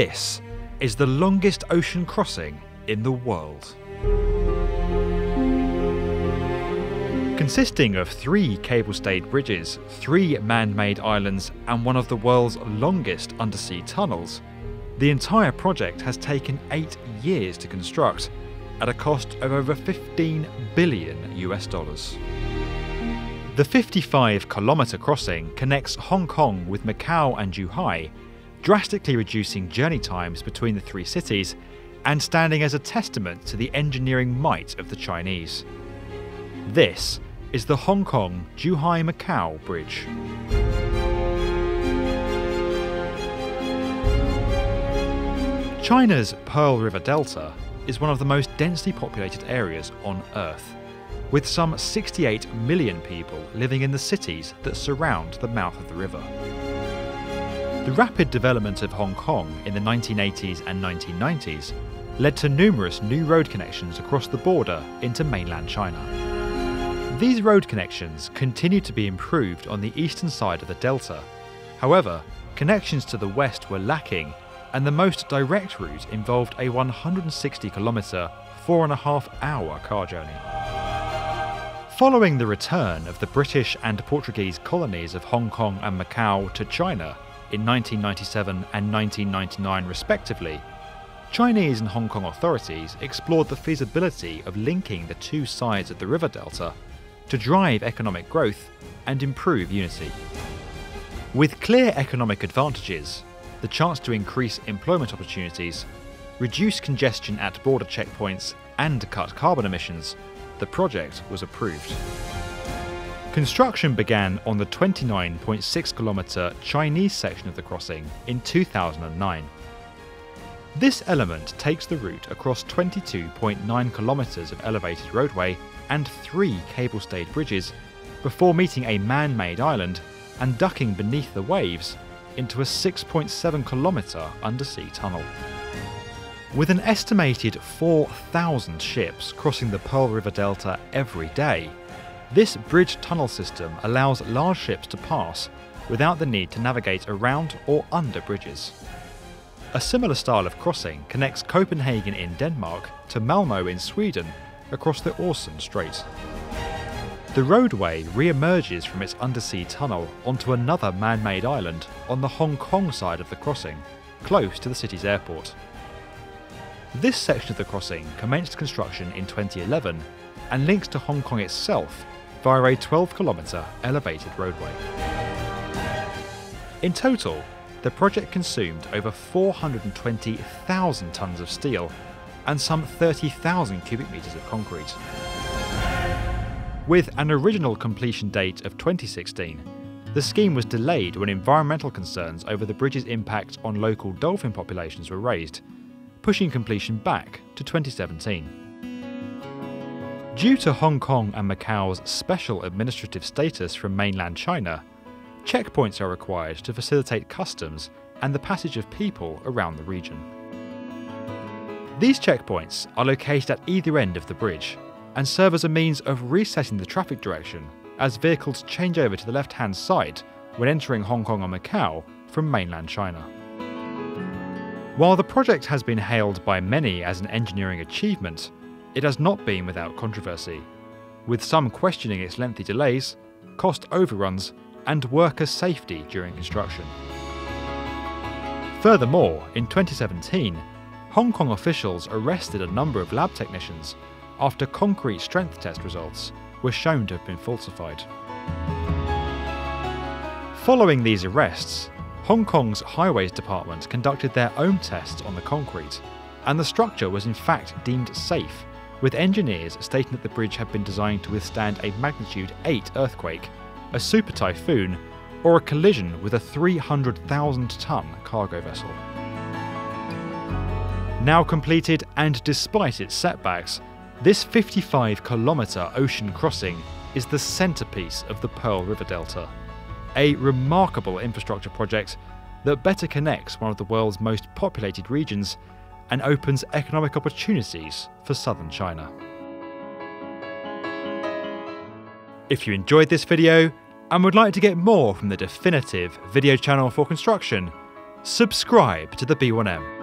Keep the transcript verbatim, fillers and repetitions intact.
This is the longest ocean crossing in the world. Consisting of three cable-stayed bridges, three man-made islands and one of the world's longest undersea tunnels, the entire project has taken eight years to construct at a cost of over fifteen billion US dollars. The fifty-five kilometre crossing connects Hong Kong with Macau and Zhuhai, drastically reducing journey times between the three cities and standing as a testament to the engineering might of the Chinese. This is the Hong Kong-Zhuhai-Macau Bridge. China's Pearl River Delta is one of the most densely populated areas on Earth, with some sixty-eight million people living in the cities that surround the mouth of the river. The rapid development of Hong Kong in the nineteen eighties and nineteen nineties led to numerous new road connections across the border into mainland China. These road connections continue to be improved on the eastern side of the delta. However, connections to the west were lacking, and the most direct route involved a one hundred sixty kilometre, four and a half hour car journey. Following the return of the British and Portuguese colonies of Hong Kong and Macau to China in nineteen ninety-seven and nineteen ninety-nine respectively, Chinese and Hong Kong authorities explored the feasibility of linking the two sides of the river delta to drive economic growth and improve unity. With clear economic advantages, the chance to increase employment opportunities, reduce congestion at border checkpoints and cut carbon emissions, the project was approved. Construction began on the twenty-nine point six kilometre Chinese section of the crossing in two thousand nine. This element takes the route across twenty-two point nine kilometres of elevated roadway and three cable-stayed bridges before meeting a man-made island and ducking beneath the waves into a six point seven kilometre undersea tunnel. With an estimated four thousand ships crossing the Pearl River Delta every day, this bridge tunnel system allows large ships to pass without the need to navigate around or under bridges. A similar style of crossing connects Copenhagen in Denmark to Malmö in Sweden across the Øresund Strait. The roadway re-emerges from its undersea tunnel onto another man-made island on the Hong Kong side of the crossing, close to the city's airport. This section of the crossing commenced construction in twenty eleven and links to Hong Kong itself via a twelve kilometre elevated roadway. In total, the project consumed over four hundred twenty thousand tonnes of steel and some thirty thousand cubic metres of concrete. With an original completion date of twenty sixteen, the scheme was delayed when environmental concerns over the bridge's impact on local dolphin populations were raised, pushing completion back to twenty seventeen. Due to Hong Kong and Macau's special administrative status from mainland China, checkpoints are required to facilitate customs and the passage of people around the region. These checkpoints are located at either end of the bridge and serve as a means of resetting the traffic direction as vehicles change over to the left-hand side when entering Hong Kong and Macau from mainland China. While the project has been hailed by many as an engineering achievement, it has not been without controversy, with some questioning its lengthy delays, cost overruns, and worker safety during construction. Furthermore, in twenty seventeen, Hong Kong officials arrested a number of lab technicians after concrete strength test results were shown to have been falsified. Following these arrests, Hong Kong's Highways Department conducted their own tests on the concrete, and the structure was in fact deemed safe, with engineers stating that the bridge had been designed to withstand a magnitude eight earthquake, a super typhoon, or a collision with a three hundred thousand tonne cargo vessel. Now completed, and despite its setbacks, this fifty-five kilometre ocean crossing is the centrepiece of the Pearl River Delta, a remarkable infrastructure project that better connects one of the world's most populated regions and opens economic opportunities for southern China. If you enjoyed this video and would like to get more from the definitive video channel for construction, subscribe to the B one M.